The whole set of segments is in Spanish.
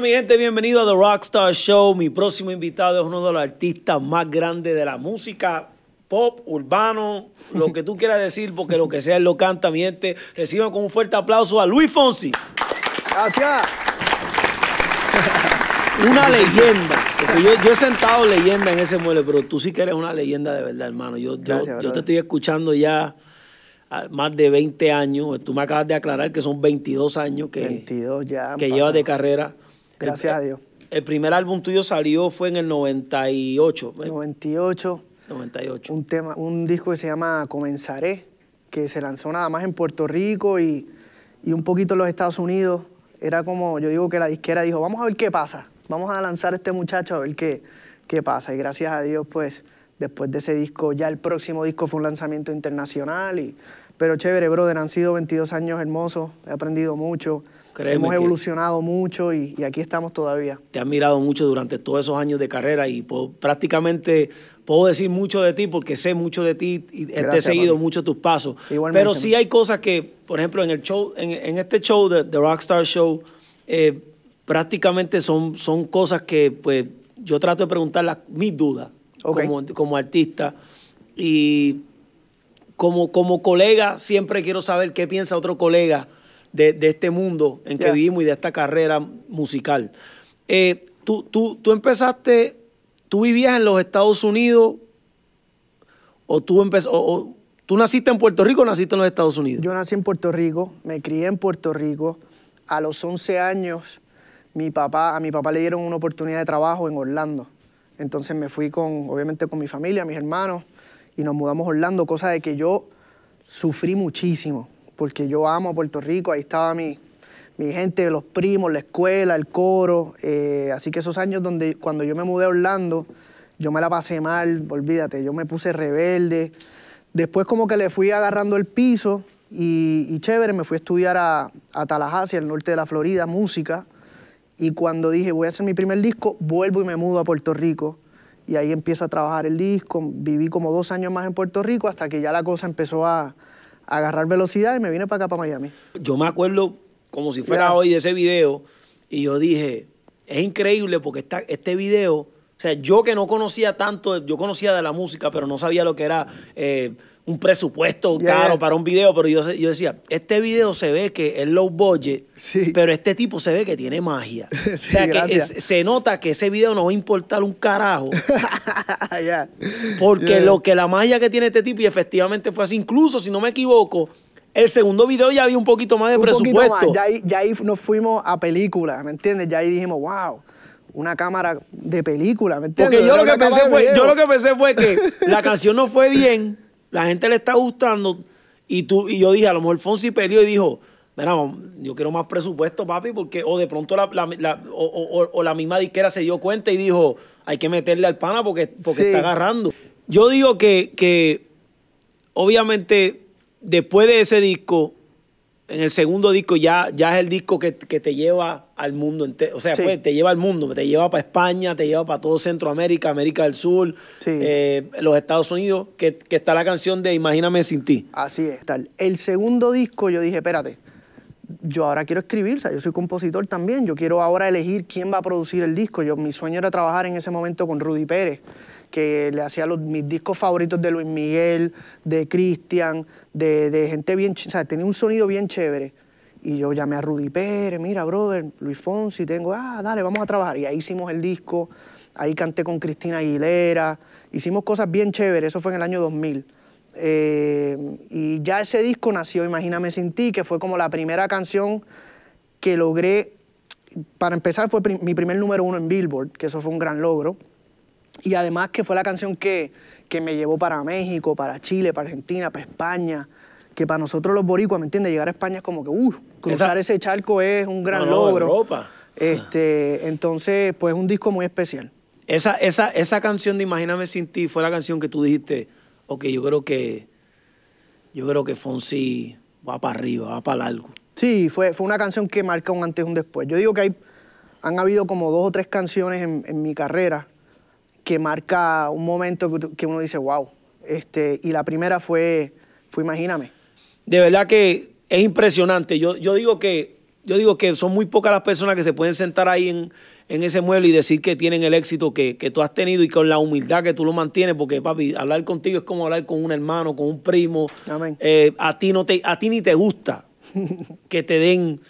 Bueno, mi gente, bienvenido a The Rockstar Show. Mi próximo invitado es uno de los artistas más grandes de la música pop, urbano, lo que tú quieras decir, porque lo que sea él lo canta, mi gente. Reciban con un fuerte aplauso a Luis Fonsi. Gracias. Una leyenda. Porque yo he sentado leyenda en ese mueble, pero tú sí que eres una leyenda de verdad, hermano. Gracias, yo te estoy escuchando ya más de 20 años. Tú me acabas de aclarar que son 22 años que, 22 ya que llevas de carrera. Gracias a Dios. El primer álbum tuyo salió fue en el 98. 98. Un disco que se llama Comenzaré, que se lanzó nada más en Puerto Rico y un poquito en los Estados Unidos. Era como, yo digo que la disquera dijo, vamos a ver qué pasa. Vamos a lanzar a este muchacho a ver qué pasa. Y gracias a Dios, pues, después de ese disco, ya el próximo disco fue un lanzamiento internacional. Pero chévere, brother, han sido 22 años hermosos. He aprendido mucho. Hemos evolucionado mucho y aquí estamos todavía. Te has admirado mucho durante todos esos años de carrera y prácticamente puedo decir mucho de ti porque sé mucho de ti y te he seguido mucho tus pasos. Igualmente. Pero sí hay cosas que, por ejemplo, en el show, en este show, The Rockstar Show, prácticamente son cosas que pues yo trato de preguntar mis dudas como artista y como colega siempre quiero saber qué piensa otro colega de este mundo en que vivimos y de esta carrera musical. ¿Tú vivías en los Estados Unidos o tú naciste en Puerto Rico o naciste en los Estados Unidos? Yo nací en Puerto Rico, me crié en Puerto Rico. A los 11 años a mi papá le dieron una oportunidad de trabajo en Orlando. Entonces me fui obviamente con mi familia, mis hermanos, y nos mudamos a Orlando, cosa de que yo sufrí muchísimo, porque yo amo a Puerto Rico, ahí estaba mi gente, los primos, la escuela, el coro. Así que esos años cuando yo me mudé a Orlando, yo me la pasé mal, olvídate, yo me puse rebelde. Después como que le fui agarrando el piso y chévere, me fui a estudiar a Tallahassee, al norte de la Florida, música. Y cuando dije, voy a hacer mi primer disco, vuelvo y me mudo a Puerto Rico. Y ahí empiezo a trabajar el disco, viví como 2 años más en Puerto Rico hasta que ya la cosa empezó a agarrar velocidad y me vine para acá, para Miami. Yo me acuerdo como si fuera hoy de ese video y yo dije, es increíble porque este video, o sea, yo que no conocía tanto, yo conocía de la música, pero no sabía lo que era un presupuesto caro para un video, pero yo decía, este video se ve que es low budget, pero este tipo se ve que tiene magia. Sí, o sea, se nota que ese video no va a importar un carajo. Porque la magia que tiene este tipo, y efectivamente fue así, incluso si no me equivoco, el segundo video ya había un poquito más de presupuesto. Ya ahí nos fuimos a película, ¿me entiendes? Ya ahí dijimos, wow, una cámara de película, ¿me entiendes? Porque yo lo que pensé fue que la canción no fue bien, la gente le está gustando, y yo dije, a lo mejor Fonsi peleó y dijo, mira, yo quiero más presupuesto, papi, porque o de pronto la misma disquera se dio cuenta y dijo, hay que meterle al pana porque está agarrando. Yo digo que obviamente después de ese disco, en el segundo disco ya es el disco que te lleva al mundo entero. O sea, pues te lleva al mundo, te lleva para España, te lleva para todo Centroamérica, América del Sur, los Estados Unidos, que está la canción de Imagíname Sin Ti. Así es. El segundo disco yo dije, espérate, yo ahora quiero escribir, o sea, yo soy compositor también, yo quiero ahora elegir quién va a producir el disco. Mi sueño era trabajar en ese momento con Rudy Pérez, que le hacía mis discos favoritos de Luis Miguel, de Cristian, de gente bien, o sea, tenía un sonido bien chévere. Y yo llamé a Rudy Pérez, mira, brother, Luis Fonsi, dale, vamos a trabajar. Y ahí hicimos el disco, ahí canté con Cristina Aguilera, hicimos cosas bien chéveres, eso fue en el año 2000. Y ya ese disco nació Imagíname Sin Ti, que fue como la primera canción que logré. Para empezar, fue mi primer número 1 en Billboard, que eso fue un gran logro. Y además que fue la canción que me llevó para México, para Chile, para Argentina, para España, que para nosotros los boricuas, ¿me entiendes? Llegar a España es como que, cruzar ese charco es un gran logro. Europa. Entonces, pues un disco muy especial. Esa canción de Imagíname Sin Ti fue la canción que tú dijiste, ok, yo creo que Fonsi va para arriba, va para largo. Sí, fue una canción que marca un antes y un después. Yo digo que han habido como 2 o 3 canciones en mi carrera que marca un momento que uno dice, wow. Y la primera fue Imagíname. De verdad que es impresionante. Yo digo que yo digo que son muy pocas las personas que se pueden sentar ahí en ese mueble y decir que tienen el éxito que tú has tenido y con la humildad que tú lo mantienes, porque, papi, hablar contigo es como hablar con un hermano, con un primo. Amén. A ti ni te gusta que te den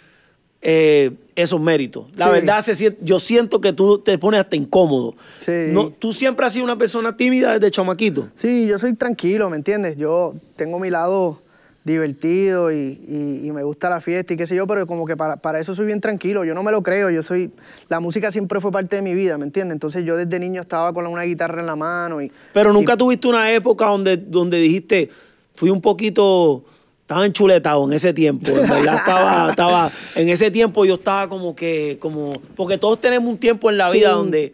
esos méritos. La verdad, yo siento que tú te pones hasta incómodo. Sí. No, ¿tú siempre has sido una persona tímida desde chamaquito? Sí, yo soy tranquilo, ¿me entiendes? Yo tengo mi lado divertido y me gusta la fiesta y qué sé yo, pero como que para eso soy bien tranquilo. Yo no me lo creo, yo soy... La música siempre fue parte de mi vida, ¿me entiendes? Entonces yo desde niño estaba con una guitarra en la mano y... Pero nunca tuviste una época donde dijiste, fui un poquito... Estaba enchuletado en ese tiempo, en verdad estaba... En ese tiempo yo estaba como... Porque todos tenemos un tiempo en la vida donde...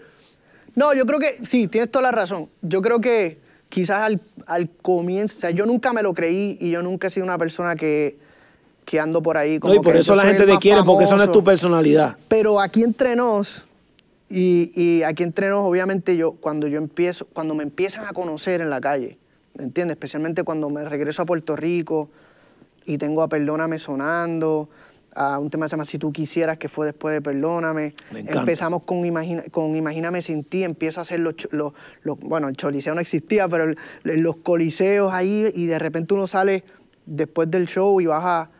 No, yo creo que... Sí, tienes toda la razón. Yo creo que quizás al comienzo... O sea, yo nunca me lo creí y yo nunca he sido una persona que ando por ahí como... No, y por eso la gente te quiere, porque eso no es tu personalidad. Pero aquí entre nos... Y aquí entre nos, obviamente, cuando me empiezan a conocer en la calle, ¿me entiendes? Especialmente cuando me regreso a Puerto Rico... Y tengo a Perdóname sonando, a un tema que se llama Si tú quisieras, que fue después de Perdóname. Empezamos con Imagíname Sin Ti, empiezo a hacer bueno, el choliseo no existía, pero los coliseos ahí, y de repente uno sale después del show y baja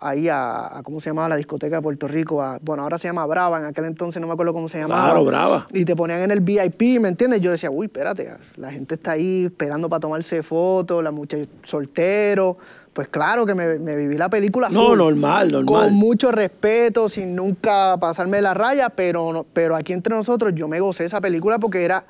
ahí a ¿cómo se llamaba? La discoteca de Puerto Rico. Bueno, ahora se llama Brava, en aquel entonces no me acuerdo cómo se llamaba. Claro, Brava. Y te ponían en el VIP, ¿me entiendes? Yo decía, uy, espérate, la gente está ahí esperando para tomarse fotos, la muchacha soltero. Pues claro que me viví la película. No, full, normal. Con mucho respeto, sin nunca pasarme la raya, pero aquí entre nosotros yo me gocé esa película porque yo era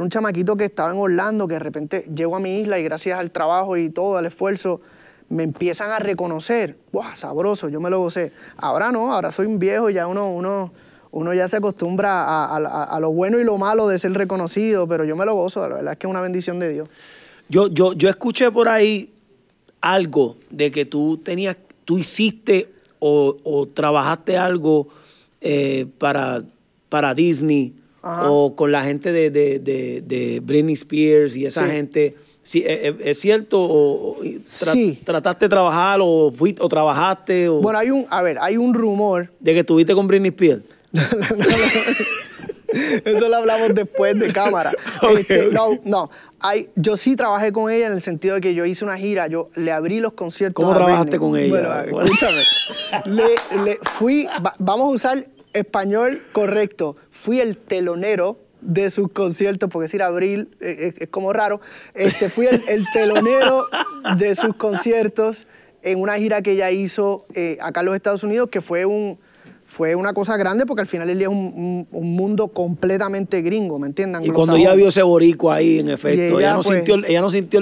un chamaquito que estaba en Orlando, que de repente llego a mi isla y gracias al trabajo y todo, al esfuerzo, me empiezan a reconocer. ¡Buah, sabroso! Yo me lo gocé. Ahora no, ahora soy un viejo, ya uno ya se acostumbra a lo bueno y lo malo de ser reconocido, pero yo me lo gozo, la verdad es que es una bendición de Dios. Yo escuché por ahí algo de que tú hiciste o trabajaste algo para Disney. Ajá. O con la gente de Britney Spears y esa gente. Sí, ¿es cierto? Sí. ¿Trataste de trabajar o trabajaste? O... Bueno, hay un rumor. ¿De que estuviste con Britney Spears? Eso lo hablamos después de cámara. Okay. No. Yo sí trabajé con ella en el sentido de que yo hice una gira, yo le abrí los conciertos. ¿Cómo trabajaste con ella? Bueno, escúchame. Vamos a usar español correcto. Fui el telonero de sus conciertos, porque decir abril es como raro. Fui el telonero de sus conciertos en una gira que ella hizo acá en los Estados Unidos, que fue una cosa grande porque al final él es un mundo completamente gringo, ¿me entiendan? Y cuando ella vio ese boricua ahí, en efecto, ella no sintió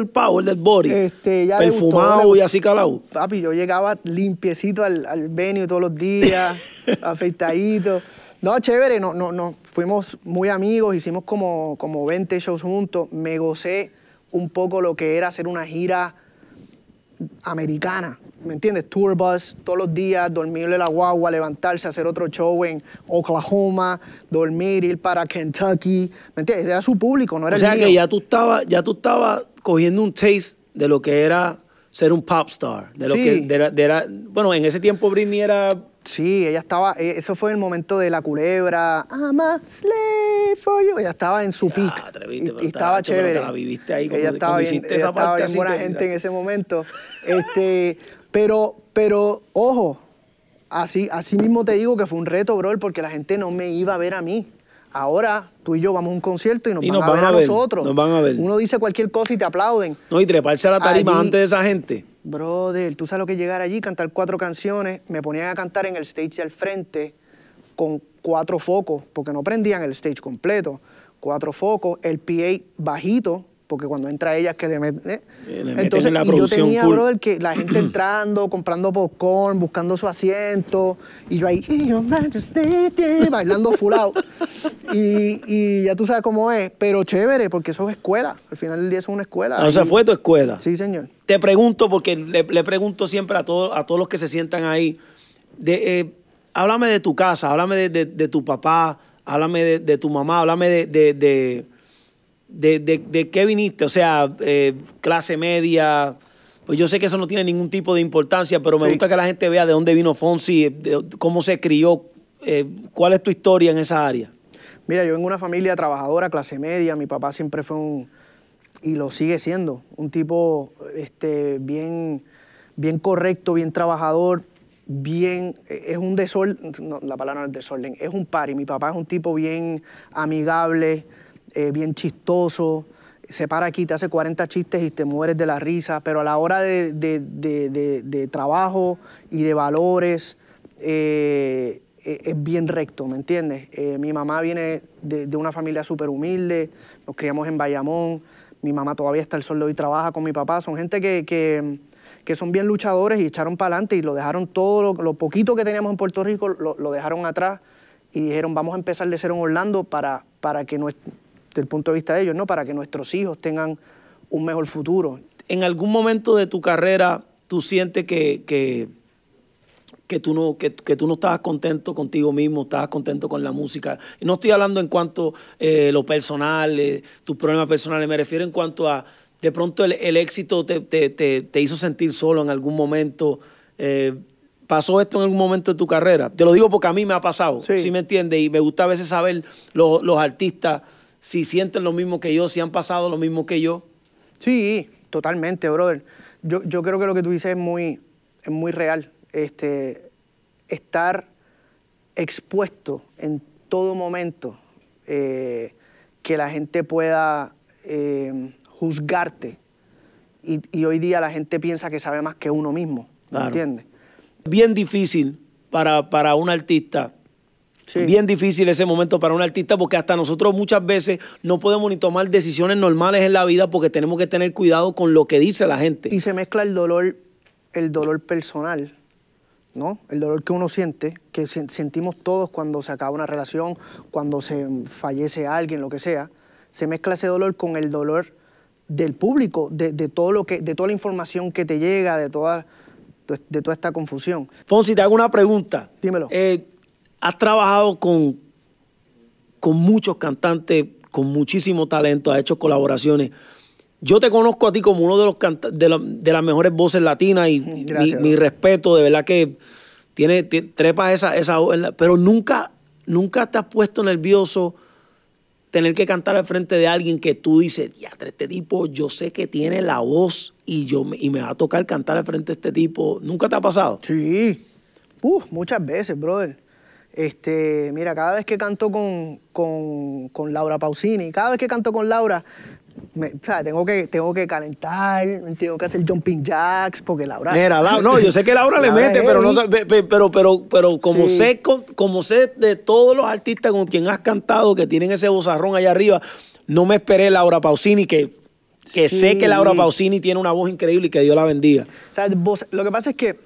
el power del boric, perfumado y así calado. Papi, yo llegaba limpiecito al venue todos los días, afeitadito. No, chévere, no, fuimos muy amigos, hicimos como 20 shows juntos. Me gocé un poco lo que era hacer una gira americana, ¿me entiendes? Tour bus todos los días, dormirle la guagua, levantarse, hacer otro show en Oklahoma, dormir, ir para Kentucky, ¿me entiendes? Era su público, no era el mío. O sea que ya tú estabas cogiendo un taste de lo que era ser un pop star, de lo que era, bueno, en ese tiempo Britney era... Sí, ella estaba, eso fue el momento de La Culebra, I'm a slave for you, ella estaba en su peak, y estaba chévere, la viviste ahí, ella estaba bien, buena gente en ese momento, pero ojo, así mismo te digo que fue un reto, bro, porque la gente no me iba a ver a mí. Ahora tú y yo vamos a un concierto y nos van a ver a nosotros. Nos van a ver. Uno dice cualquier cosa y te aplauden. No, y treparse a la tarima allí, antes de esa gente. Brother, tú sabes lo que es llegar allí, cantar 4 canciones. Me ponían a cantar en el stage del frente con 4 focos, porque no prendían el stage completo. 4 focos, el PA bajito, porque cuando entra ella es que le meten entonces, en la producción. Yo tenía, full, brother, que la gente entrando, comprando popcorn, buscando su asiento, y yo ahí, bailando full out. Y ya tú sabes cómo es, pero chévere, porque eso es escuela. Al final del día eso es una escuela. O sea, fue tu escuela. Sí, señor. Te pregunto, porque le pregunto siempre a todos los que se sientan ahí, háblame de tu casa, háblame de tu papá, háblame de tu mamá, háblame de qué viniste, o sea, clase media, Pues yo sé que eso no tiene ningún tipo de importancia, pero me gusta que la gente vea de dónde vino Fonsi, de cómo se crió, cuál es tu historia en esa área. Mira, yo vengo de una familia trabajadora, clase media. Mi papá siempre fue un, y lo sigue siendo, un tipo bien correcto, bien trabajador, bien, es un desorden, no, la palabra no es desorden, es un party. Mi papá es un tipo bien amigable, bien chistoso, se para aquí, te hace 40 chistes y te mueres de la risa, pero a la hora de trabajo y de valores es bien recto, ¿me entiendes? Mi mamá viene de una familia súper humilde, nos criamos en Bayamón, mi mamá todavía hasta el sol de hoy trabaja con mi papá, son gente que son bien luchadores y echaron para adelante y lo dejaron todo, lo poquito que teníamos en Puerto Rico lo dejaron atrás y dijeron vamos a empezar de cero en Orlando para que, desde el punto de vista de ellos, ¿no? Para que nuestros hijos tengan un mejor futuro. ¿En algún momento de tu carrera tú sientes que tú no estabas contento contigo mismo, estabas contento con la música? Y no estoy hablando en cuanto lo personal, tus problemas personales, me refiero en cuanto a... De pronto el éxito te hizo sentir solo en algún momento. ¿Pasó esto en algún momento de tu carrera? Te lo digo porque a mí me ha pasado, ¿sí me entiendes? Y me gusta a veces saber los artistas si sienten lo mismo que yo, si han pasado lo mismo que yo. Sí, totalmente, brother. Yo creo que lo que tú dices es muy real. Estar expuesto en todo momento, que la gente pueda... juzgarte. Y hoy día la gente piensa que sabe más que uno mismo, ¿me entiendes? Bien difícil para un artista. Sí. Bien difícil ese momento para un artista porque hasta nosotros muchas veces no podemos ni tomar decisiones normales en la vida porque tenemos que tener cuidado con lo que dice la gente. Y se mezcla el dolor personal, ¿no? El dolor que uno siente, que sentimos todos cuando se acaba una relación, cuando se fallece alguien, lo que sea. Se mezcla ese dolor con el dolor del público, de toda la información que te llega, de toda esta confusión. Fonsi, te hago una pregunta. Dímelo. Has trabajado con muchos cantantes, con muchísimo talento, has hecho colaboraciones. Yo te conozco a ti como uno de los de las mejores voces latinas y mi respeto, de verdad que trepas esa pero nunca te has puesto nervioso tener que cantar al frente de alguien que tú dices, ya, este tipo, yo sé que tiene la voz y me va a tocar cantar al frente de este tipo. ¿Nunca te ha pasado? Sí. Muchas veces, brother. Mira, cada vez que canto con Laura Pausini, cada vez que canto con Laura, tengo que calentar, tengo que hacer jumping jacks, porque Laura... Mira, no, yo sé que Laura le mete, pero como sé de todos los artistas con quien has cantado, que tienen ese vozarrón allá arriba, no me esperé Laura Pausini, que sé que Laura Pausini tiene una voz increíble y que Dios la bendiga. O sea, lo que pasa es que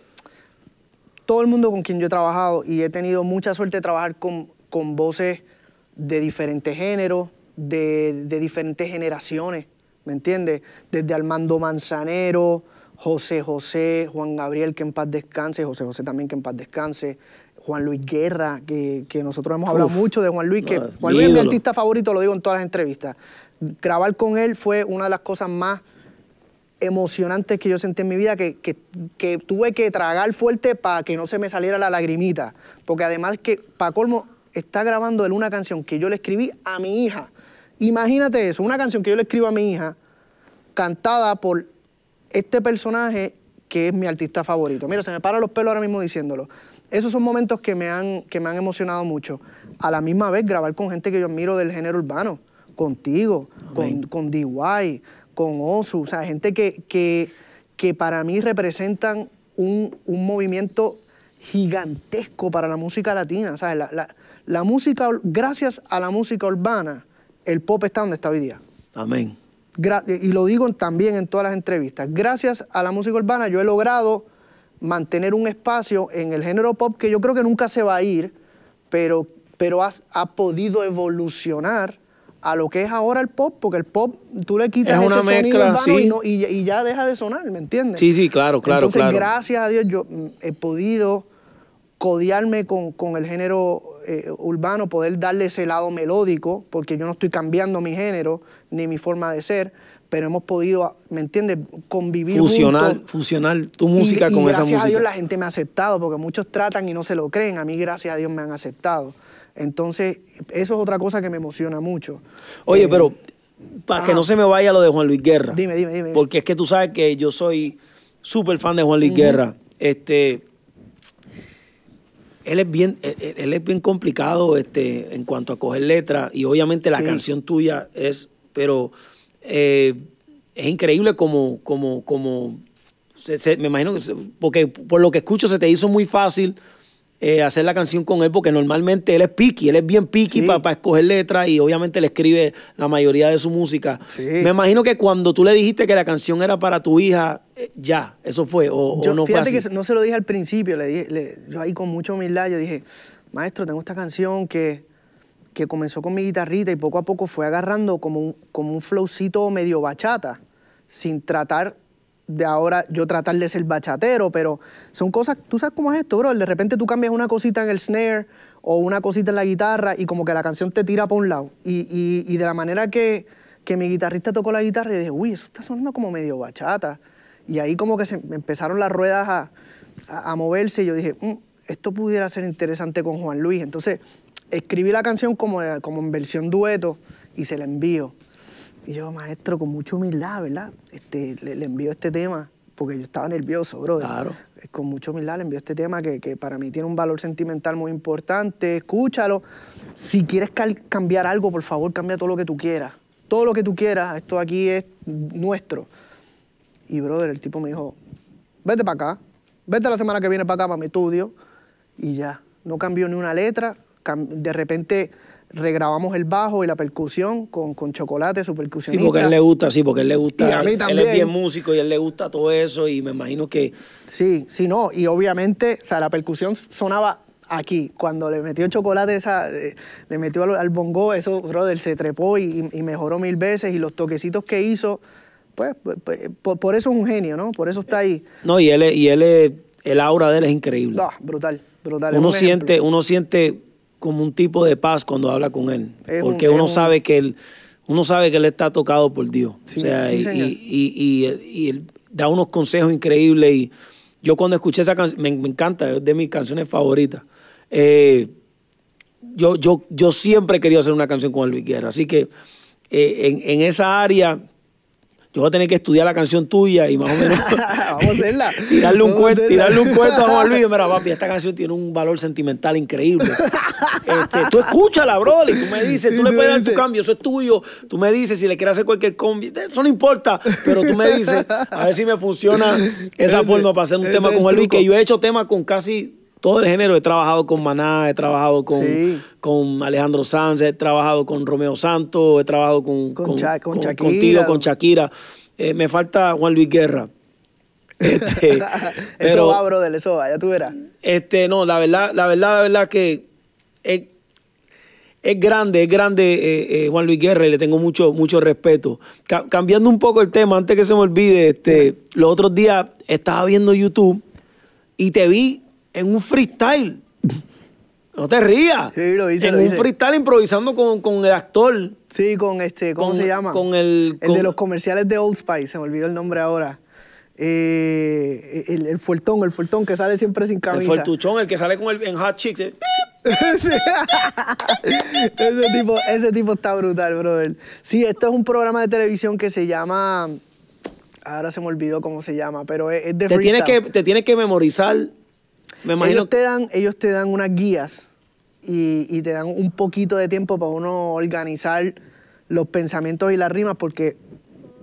todo el mundo con quien yo he trabajado, y he tenido mucha suerte de trabajar con voces de diferentes géneros, de diferentes generaciones, ¿me entiendes? Desde Armando Manzanero, José José, Juan Gabriel, que en paz descanse, José José también, que en paz descanse, Juan Luis Guerra, que nosotros hemos hablado mucho de Juan Luis, Juan Luis es mi artista favorito, lo digo en todas las entrevistas. Grabar con él fue una de las cosas más emocionantes que yo sentí en mi vida, que tuve que tragar fuerte para que no se me saliera la lagrimita, porque además que, para colmo, está grabando él una canción que yo le escribí a mi hija. Imagínate eso, una canción que yo le escribo a mi hija, cantada por este personaje que es mi artista favorito. Mira, se me paran los pelos ahora mismo diciéndolo. Esos son momentos que me han emocionado mucho. A la misma vez, grabar con gente que yo admiro del género urbano, contigo, con D.Y., con Osu, o sea, gente que para mí representan un movimiento gigantesco para la música latina. O sea, la música, gracias a la música urbana, el pop está donde está hoy día. Amén. Y lo digo también en todas las entrevistas. Gracias a la música urbana yo he logrado mantener un espacio en el género pop que yo creo que nunca se va a ir, pero ha podido evolucionar a lo que es ahora el pop, porque el pop tú le quitas ese sonido urbano y ya deja de sonar, ¿me entiendes? Sí, claro. Entonces, gracias a Dios yo he podido codearme con el género urbano, poder darle ese lado melódico, porque yo no estoy cambiando mi género ni mi forma de ser, pero hemos podido, ¿me entiendes?, convivir Fusionar tu música con esa música. Y gracias a Dios la gente me ha aceptado, porque muchos tratan y no se lo creen. A mí, gracias a Dios, me han aceptado. Entonces, eso es otra cosa que me emociona mucho. Oye, pero para que no se me vaya lo de Juan Luis Guerra. Dime. Porque es que tú sabes que yo soy súper fan de Juan Luis Guerra. Él es bien complicado en cuanto a coger letras, y obviamente la canción tuya es... Pero es increíble como me imagino, porque por lo que escucho se te hizo muy fácil hacer la canción con él, porque normalmente él es picky, él es bien picky para escoger letras, y obviamente le escribe la mayoría de su música. Sí. Me imagino que cuando tú le dijiste que la canción era para tu hija, ya, eso fue, o no fue así. Fíjate que no se lo dije al principio, yo ahí con mucha humildad, yo dije, maestro, tengo esta canción que comenzó con mi guitarrita y poco a poco fue agarrando como un flowcito medio bachata, sin tratar... de ahora yo tratar de ser bachatero, pero son cosas, tú sabes cómo es esto, bro, de repente tú cambias una cosita en el snare o una cosita en la guitarra y como que la canción te tira para un lado. Y de la manera que mi guitarrista tocó la guitarra, yo dije, uy, eso está sonando como medio bachata. Y ahí como que se empezaron las ruedas a moverse y yo dije, esto pudiera ser interesante con Juan Luis. Entonces escribí la canción como en versión dueto y se la envío. Y yo, maestro, con mucha humildad, ¿verdad? Le envío este tema, porque yo estaba nervioso, brother. Claro. Con mucha humildad le envío este tema que para mí tiene un valor sentimental muy importante. Escúchalo. Si quieres cambiar algo, por favor, cambia todo lo que tú quieras. Todo lo que tú quieras. Esto aquí es nuestro. Y, brother, el tipo me dijo, vete para acá. Vete la semana que viene para acá, para mi estudio. Y ya. No cambió ni una letra. De repente... regrabamos el bajo y la percusión con Chocolate, su percusionista. Sí, porque él le gusta, Y a mí también. Él es bien músico y él le gusta todo eso y me imagino que... Sí, no, y obviamente, o sea, la percusión sonaba aquí. Cuando le metió Chocolate, le metió al bongo, eso, brother, se trepó y mejoró 1000 veces y los toquecitos que hizo, pues por eso es un genio, ¿no? Por eso está ahí. No, el aura de él es increíble. No, brutal. Uno siente como un tipo de paz cuando habla con él, porque uno sabe que él está tocado por Dios, sí, o sea, sí, y él da unos consejos increíbles, y yo cuando escuché esa canción, me encanta, es de mis canciones favoritas. Yo siempre he querido hacer una canción con Luis Guerra, así que en esa área... yo voy a tener que estudiar la canción tuya y más o menos tirarle un cuento a Juan Luis. Mira, papi, esta canción tiene un valor sentimental increíble. Tú escúchala, brother, y tú me dices, tú le puedes dar tu cambio, eso es tuyo. Tú me dices si le quieres hacer cualquier cambio, eso no importa, pero tú me dices, a ver si me funciona esa forma para hacer un tema con Juan Luis, que yo he hecho temas con casi todo el género. He trabajado con Maná, he trabajado con Alejandro Sanz, he trabajado con Romeo Santos, he trabajado con Shakira. Me falta Juan Luis Guerra. Eso va, brother, eso va, ya tú verás. No, la verdad que es grande Juan Luis Guerra y le tengo mucho respeto. Cambiando un poco el tema, antes que se me olvide, los otros días estaba viendo YouTube y te vi en un freestyle. No te rías. Sí, lo hice. En un freestyle improvisando con el actor. Sí, con ¿cómo se llama? Con el de los comerciales de Old Spice, se me olvidó el nombre ahora. El fuertón que sale siempre sin camisa. El fuertuchón, el que sale con en Hot Chicks. Ese tipo está brutal, brother. Sí, esto es un programa de televisión que se llama... ahora se me olvidó cómo se llama, pero es de freestyle. Te tienes que memorizar... Me imagino... Ellos te dan unas guías y te dan un poquito de tiempo para uno organizar los pensamientos y las rimas, porque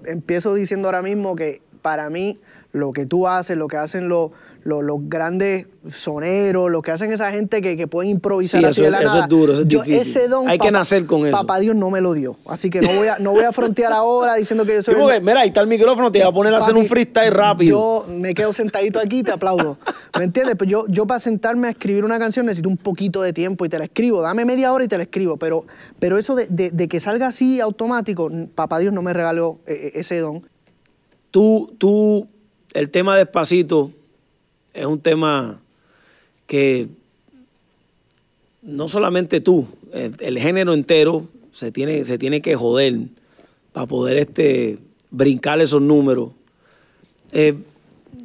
empiezo diciendo ahora mismo que para mí lo que tú haces, lo que hacen los grandes soneros, lo que hacen esa gente que pueden improvisar, sí, así de la nada. Eso es duro, eso es difícil. Ese don, hay que nacer con eso. Papá Dios no me lo dio. Así que no voy a frontear ahora diciendo que yo soy... Mira, ahí está el micrófono, te voy a poner a hacer un freestyle rápido. Yo me quedo sentadito aquí y te aplaudo. ¿Me entiendes? Pues yo para sentarme a escribir una canción necesito un poquito de tiempo y te la escribo. Dame media hora y te la escribo. Pero eso de que salga así automático, papá Dios no me regaló ese don. El tema Despacito es un tema que no solamente tú, el género entero se tiene que joder para poder brincar esos números.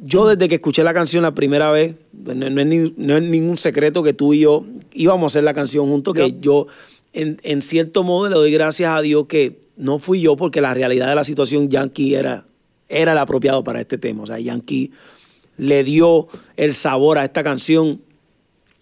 Yo desde que escuché la canción la primera vez, no es ningún secreto que tú y yo íbamos a hacer la canción juntos, que yo en cierto modo le doy gracias a Dios que no fui yo, porque la realidad de la situación, Yankee era el apropiado para este tema. O sea, Yankee le dio el sabor a esta canción.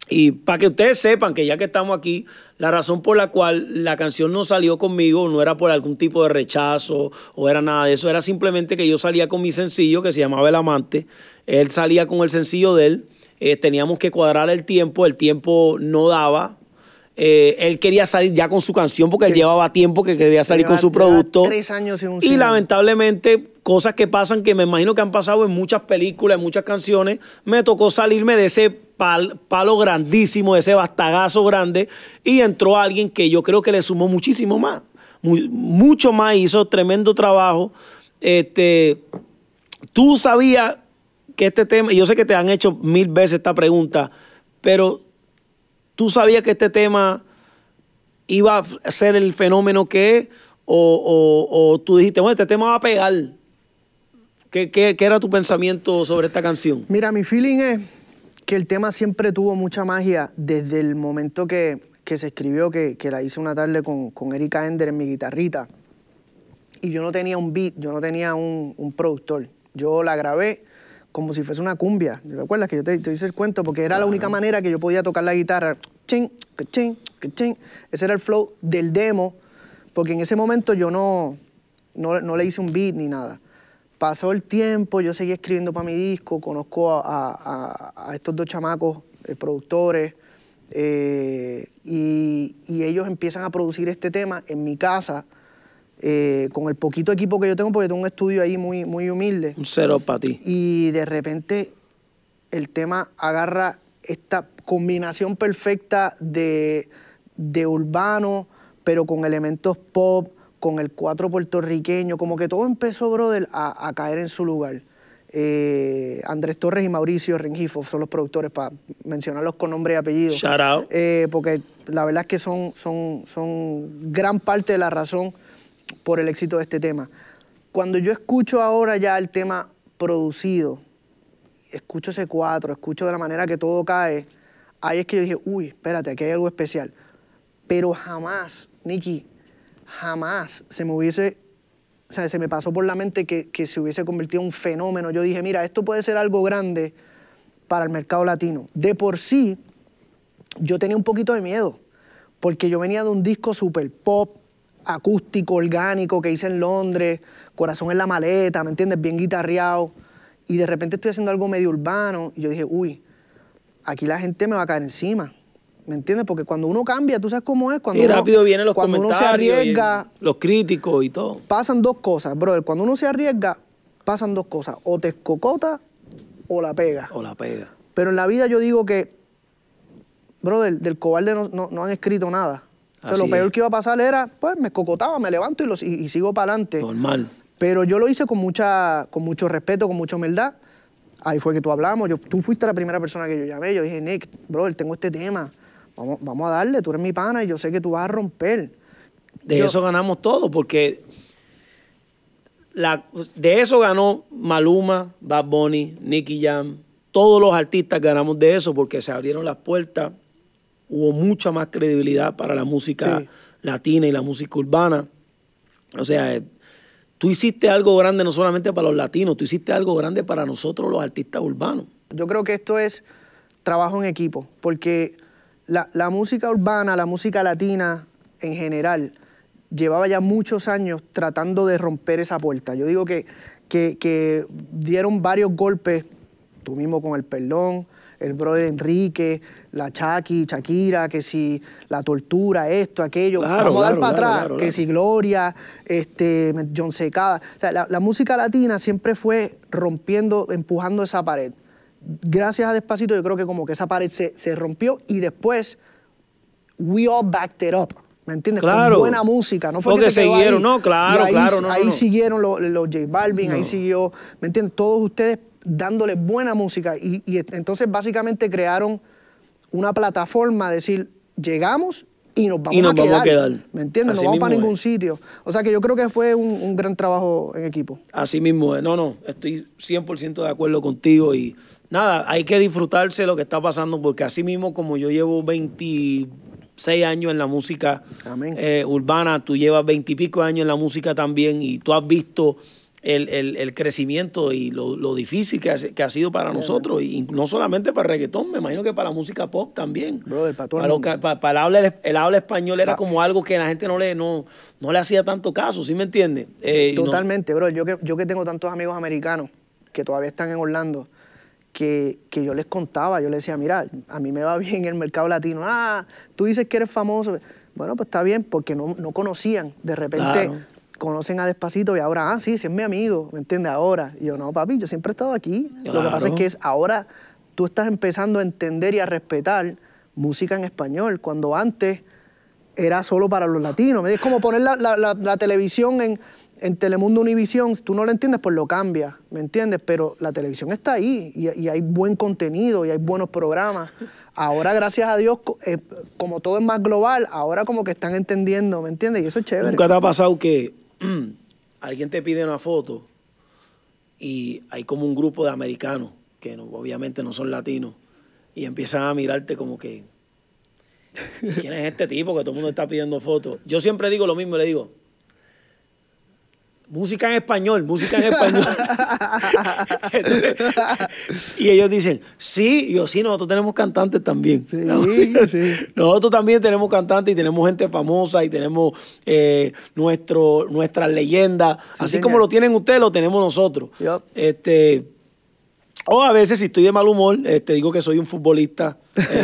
Y para que ustedes sepan que ya que estamos aquí, la razón por la cual la canción no salió conmigo no era por algún tipo de rechazo o era nada de eso. Era simplemente que yo salía con mi sencillo que se llamaba El Amante. Él salía con el sencillo de él. Teníamos que cuadrar el tiempo no daba. Él quería salir ya con su canción porque él llevaba tiempo que quería salir con su producto. 3 años sin un single. Y lamentablemente, cosas que pasan, que me imagino que han pasado en muchas películas, en muchas canciones, me tocó salirme de ese palo grandísimo, de ese bastagazo grande, y entró alguien que yo creo que le sumó muchísimo más. Mucho más, hizo tremendo trabajo. Tú sabías que este tema, yo sé que te han hecho 1000 veces esta pregunta, pero... ¿Tú sabías que este tema iba a ser el fenómeno que es? O tú dijiste, bueno, este tema va a pegar. ¿Qué era tu pensamiento sobre esta canción? Mira, mi feeling es que el tema siempre tuvo mucha magia desde el momento que se escribió, que la hice una tarde con Erika Ender en mi guitarrita. Y yo no tenía un beat, yo no tenía un productor. Yo la grabé como si fuese una cumbia. ¿Te acuerdas que yo te hice el cuento? Porque era la única manera que yo podía tocar la guitarra. Ching, ching, ching. Ese era el flow del demo, porque en ese momento yo no le hice un beat ni nada. Pasó el tiempo, yo seguí escribiendo para mi disco, conozco a estos 2 chamacos, productores, y ellos empiezan a producir este tema en mi casa, con el poquito equipo que yo tengo, porque tengo un estudio ahí muy, muy humilde. Un cero para ti. Y de repente el tema agarra esta combinación perfecta de urbano, pero con elementos pop, con el cuatro puertorriqueño, como que todo empezó, brother, a caer en su lugar. Andrés Torres y Mauricio Rengifo son los productores, para mencionarlos con nombre y apellido. Shout out. Porque la verdad es que son gran parte de la razón por el éxito de este tema. Cuando yo escucho ahora ya el tema producido, escucho ese cuatro, escucho de la manera que todo cae, ahí es que yo dije, uy, espérate, aquí hay algo especial. Pero jamás, Nicky, jamás se me hubiese, o sea, se me pasó por la mente que se hubiese convertido en un fenómeno. Yo dije, mira, esto puede ser algo grande para el mercado latino. De por sí, yo tenía un poquito de miedo, porque yo venía de un disco súper pop, acústico, orgánico, que hice en Londres, Corazón en la maleta, ¿me entiendes? Bien guitarreado. Y de repente estoy haciendo algo medio urbano y yo dije, uy, aquí la gente me va a caer encima, ¿me entiendes? Porque cuando uno cambia, tú sabes cómo es. Cuando y rápido uno, vienen los cuando comentarios, uno se arriesga, los críticos y todo. Pasan 2 cosas, brother. Cuando uno se arriesga, pasan 2 cosas. O te escocota o la pega. O la pega. Pero en la vida yo digo que, brother, del cobarde no han escrito nada. Entonces, lo peor que iba a pasar era, pues, me cocotaba, me levanto y sigo para adelante. Normal. Pero yo lo hice con mucho respeto, con mucha humildad. Ahí fue que tú hablamos. Tú fuiste la primera persona que yo llamé. Yo dije, Nick, brother, tengo este tema. Vamos a darle. Tú eres mi pana y yo sé que tú vas a romper. De eso ganamos todo, porque de eso ganó Maluma, Bad Bunny, Nicky Jam. Todos los artistas ganamos de eso porque se abrieron las puertas. Hubo mucha más credibilidad para la música latina y la música urbana. O sea, tú hiciste algo grande no solamente para los latinos, tú hiciste algo grande para nosotros los artistas urbanos. Yo creo que esto es trabajo en equipo, porque la música urbana, la música latina en general, llevaba ya muchos años tratando de romper esa puerta. Yo digo que dieron varios golpes, tú mismo con El Perdón, el brother Enrique, la Shakira, que si la tortura, esto, aquello, claro, vamos a dar para atrás, que si Gloria, John Secada. O sea, la música latina siempre fue rompiendo, empujando esa pared. Gracias a Despacito yo creo que como que esa pared se rompió y después we all backed it up, ¿me entiendes? Claro. Con buena música, no fue porque que se siguieron, ahí, no, claro, ahí, claro. No, ahí no. Siguieron los J Balvin, no. Ahí siguió, ¿me entiendes? Todos ustedes dándole buena música y entonces básicamente crearon una plataforma, decir, llegamos y nos vamos, a quedar. ¿Me entiendes? Así no vamos para ningún sitio. O sea que yo creo que fue un gran trabajo en equipo. Así mismo es. No, no, estoy 100% de acuerdo contigo y nada, hay que disfrutarse lo que está pasando porque así mismo como yo llevo 26 años en la música urbana, tú llevas 20 y pico años en la música también y tú has visto el crecimiento y lo difícil que ha sido para nosotros, y no solamente para reggaetón, me imagino que para música pop también. Brother, para el habla español era como algo que la gente no le hacía tanto caso, ¿sí me entiendes? Totalmente, bro. Yo que tengo tantos amigos americanos que todavía están en Orlando, que yo les contaba, yo les decía, mira, a mí me va bien el mercado latino. Ah, tú dices que eres famoso. Bueno, pues está bien, porque no conocían. De repente... Claro. Conocen a Despacito y ahora, ah, sí, sí es mi amigo, ¿me entiendes? Ahora. Y yo, no, papi, yo siempre he estado aquí. Claro. Lo que pasa es que ahora tú estás empezando a entender y a respetar música en español, cuando antes era solo para los latinos. Es como poner la televisión en Telemundo Univisión, tú no la entiendes, pues lo cambias, ¿me entiendes? Pero la televisión está ahí y hay buen contenido y hay buenos programas. Ahora, gracias a Dios, como todo es más global, ahora como que están entendiendo, ¿me entiendes? Y eso es chévere. ¿Nunca te ha pasado que alguien te pide una foto y hay como un grupo de americanos que obviamente no son latinos y empiezan a mirarte como que ¿quién es este tipo que todo el mundo está pidiendo fotos? Yo siempre digo lo mismo, le digo música en español, música en español. Y ellos dicen, sí, yo sí, nosotros tenemos cantantes también. Sí, nosotros también tenemos cantantes y tenemos gente famosa y tenemos nuestras leyendas. Sí, así señor. Como lo tienen ustedes, lo tenemos nosotros. Yep. O a veces, si estoy de mal humor, digo que soy un futbolista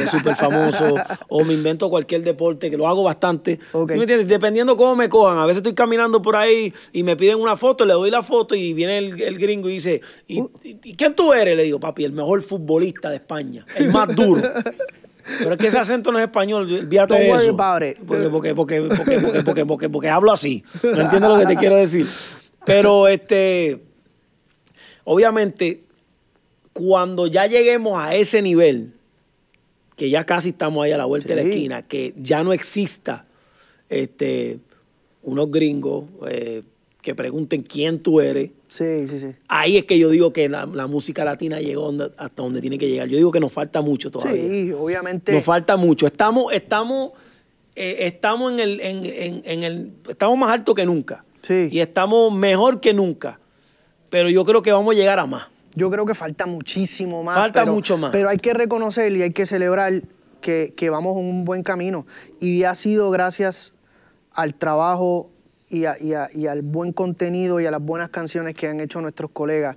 súper famoso o me invento cualquier deporte, que lo hago bastante. Okay. ¿Sí me entiendes? Dependiendo cómo me cojan. A veces estoy caminando por ahí y me piden una foto, le doy la foto y viene el gringo y dice, ¿y quién tú eres? Le digo, papi, el mejor futbolista de España, el más duro. Pero es que ese acento no es español, fíjate de eso. Porque hablo así. No entiendo lo que te quiero decir. Pero, obviamente... Cuando ya lleguemos a ese nivel, que ya casi estamos ahí a la vuelta de la esquina, que ya no exista unos gringos que pregunten quién tú eres, ahí es que yo digo que la música latina llegó hasta donde tiene que llegar. Yo digo que nos falta mucho todavía. Sí, obviamente. Nos falta mucho. Estamos más alto que nunca. Sí. Y estamos mejor que nunca. Pero yo creo que vamos a llegar a más. Yo creo que falta muchísimo más. Falta mucho más. Pero hay que reconocer y hay que celebrar que vamos en un buen camino. Y ha sido gracias al trabajo y al buen contenido y a las buenas canciones que han hecho nuestros colegas.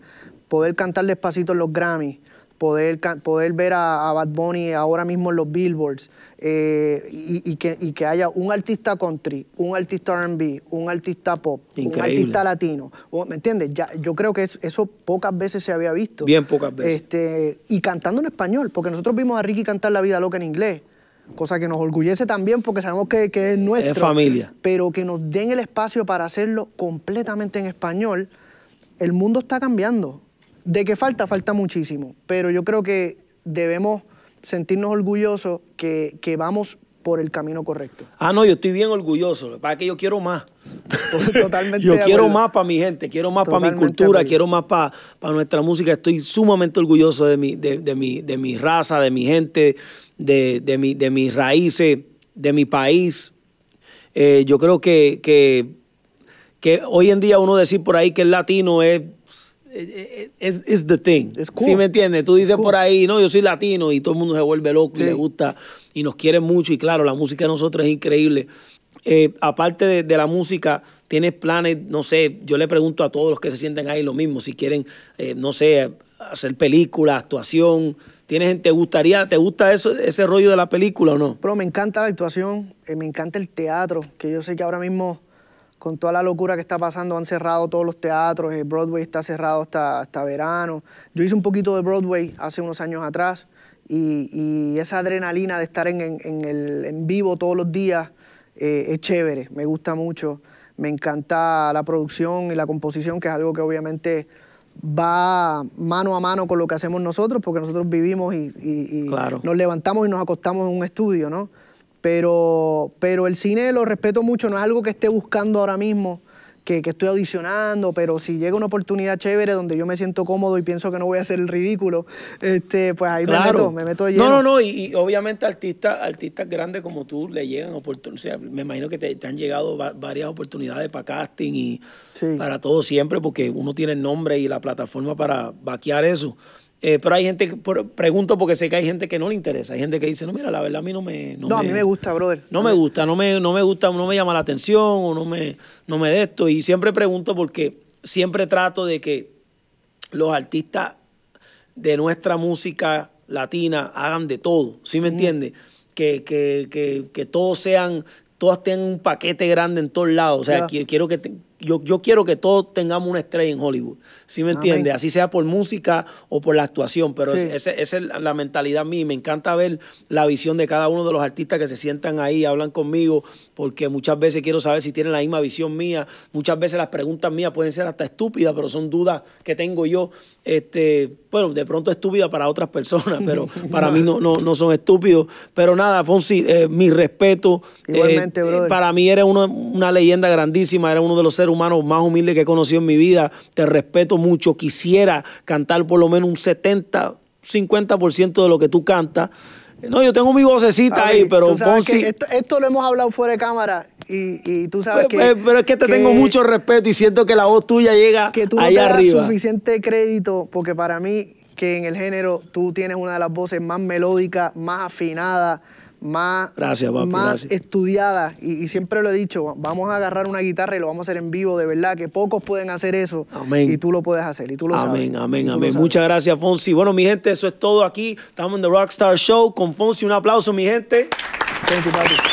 Poder cantar Despacito en los Grammys, poder ver a Bad Bunny ahora mismo en los Billboards y que haya un artista country, un artista R&B, un artista pop, increíble. Un artista latino, ¿me entiendes? Yo creo que eso pocas veces se había visto. Bien pocas veces. Y cantando en español, porque nosotros vimos a Ricky cantar La Vida Loca en inglés, cosa que nos orgullece también porque sabemos que es nuestro. Es familia. Pero que nos den el espacio para hacerlo completamente en español. El mundo está cambiando. De que falta muchísimo, pero yo creo que debemos sentirnos orgullosos que vamos por el camino correcto. Ah, no, yo estoy bien orgulloso, para que yo quiero más. Totalmente. Yo quiero más para mi gente, quiero más para mi cultura, quiero más para nuestra música. Estoy sumamente orgulloso de mi raza, de mi gente, de mis raíces, de mi país. Yo creo que hoy en día uno decir por ahí que el latino es... Es the thing. Cool. ¿Sí me entiendes? Tú dices por ahí, no, yo soy latino y todo el mundo se vuelve loco y le gusta y nos quiere mucho. Y claro, la música de nosotros es increíble. Aparte de la música, tienes planes, no sé, yo le pregunto a todos los que se sienten ahí lo mismo, si quieren, no sé, hacer película, actuación. ¿Te gusta ese rollo de la película o no? Pero me encanta la actuación, me encanta el teatro, que yo sé que ahora mismo... Con toda la locura que está pasando, han cerrado todos los teatros, el Broadway está cerrado hasta verano. Yo hice un poquito de Broadway hace unos años atrás y esa adrenalina de estar en vivo todos los días es chévere, me gusta mucho. Me encanta la producción y la composición, que es algo que obviamente va mano a mano con lo que hacemos nosotros, porque nosotros vivimos y nos levantamos y nos acostamos en un estudio, ¿no? Pero el cine lo respeto mucho, no es algo que esté buscando ahora mismo, que estoy audicionando, pero si llega una oportunidad chévere donde yo me siento cómodo y pienso que no voy a hacer el ridículo, pues ahí claro, me meto de lleno. No, y obviamente artistas grandes como tú le llegan oportunidades, o sea, me imagino que te han llegado varias oportunidades para casting y sí, para todo siempre, porque uno tiene el nombre y la plataforma para vaquear eso. Pero hay gente, pregunto porque sé que hay gente que no le interesa, hay gente que dice, no, mira, la verdad a mí no me... No, a mí me gusta, brother. No me gusta, no me llama la atención, o no me de esto. Y siempre pregunto porque siempre trato de que los artistas de nuestra música latina hagan de todo, ¿sí me entiendes? Que todos sean, todas tengan un paquete grande en todos lados, o sea, yeah, quiero que... Yo quiero que todos tengamos una estrella en Hollywood, ¿sí me entiendes? Así sea por música o por la actuación, pero sí, esa es la mentalidad mía y me encanta ver la visión de cada uno de los artistas que se sientan ahí, hablan conmigo, porque muchas veces quiero saber si tienen la misma visión mía, muchas veces las preguntas mías pueden ser hasta estúpidas, pero son dudas que tengo yo, bueno, de pronto estúpidas para otras personas, pero para mí no son estúpidos, pero nada, Fonsi, mi respeto. Igualmente, brother. Para mí eres una leyenda grandísima, eres uno de los seres humano más humilde que he conocido en mi vida, te respeto mucho, quisiera cantar por lo menos un 70, 50% de lo que tú cantas. No, yo tengo mi vocecita ahí, pero Fonsi... Esto lo hemos hablado fuera de cámara y tú sabes que... Pero es que te tengo mucho respeto y siento que la voz tuya llega allá arriba. Que tú no te das suficiente crédito, porque para mí, que en el género tú tienes una de las voces más melódicas, más afinadas, más, gracias, papi, más estudiada, y siempre lo he dicho, vamos a agarrar una guitarra y lo vamos a hacer en vivo, de verdad, que pocos pueden hacer eso. Amén. Y tú lo puedes hacer, y tú lo amén, sabes. Amén, amén. Muchas gracias, Fonsi. Bueno, mi gente, eso es todo aquí. Estamos en The Rockstar Show con Fonsi. Un aplauso, mi gente. Thank you, papi.